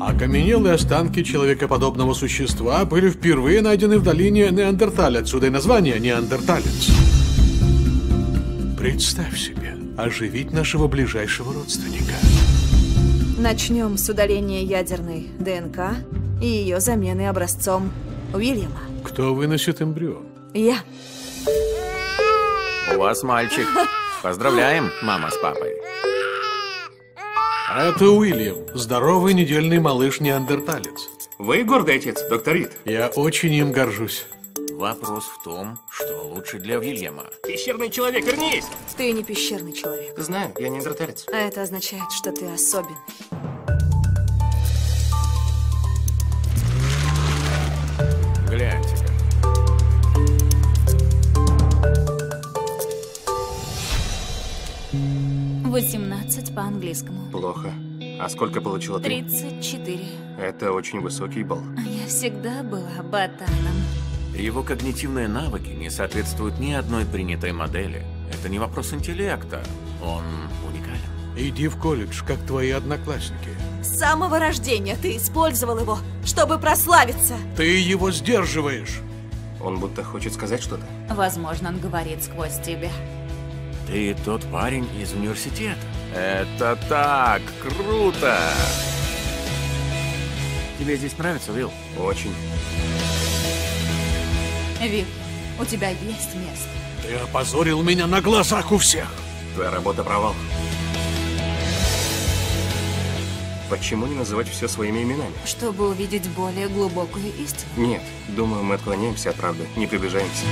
Окаменелые останки человекоподобного существа были впервые найдены в долине Неандерталь, отсюда и название Неандерталец. Представь себе, оживить нашего ближайшего родственника. Начнем с удаления ядерной ДНК и ее замены образцом Уильяма. Кто выносит эмбрион? Я. У вас мальчик. Поздравляем, мама с папой. Это Уильям, здоровый недельный малыш-неандерталец. Вы гордетец, доктор Рид. Я очень им горжусь. Вопрос в том, что лучше для Уильяма. Пещерный человек, вернись! Ты не пещерный человек. Знаю, я неандерталец. А это означает, что ты особенный. Гляньте. «18 по-английскому». Плохо. А сколько получила ты? 34. Это очень высокий балл. Я всегда была ботаном. Его когнитивные навыки не соответствуют ни одной принятой модели. Это не вопрос интеллекта. Он уникален. Иди в колледж, как твои одноклассники. С самого рождения ты использовал его, чтобы прославиться. Ты его сдерживаешь. Он будто хочет сказать что-то. Возможно, он говорит сквозь тебя. Ты тот парень из университета. Это так круто! Тебе здесь нравится, Вилл? Очень. Вилл, у тебя есть место. Ты опозорил меня на глазах у всех. Твоя работа провал. Почему не называть все своими именами? Чтобы увидеть более глубокую истину. Нет, думаю, мы отклоняемся от правды, не приближаемся.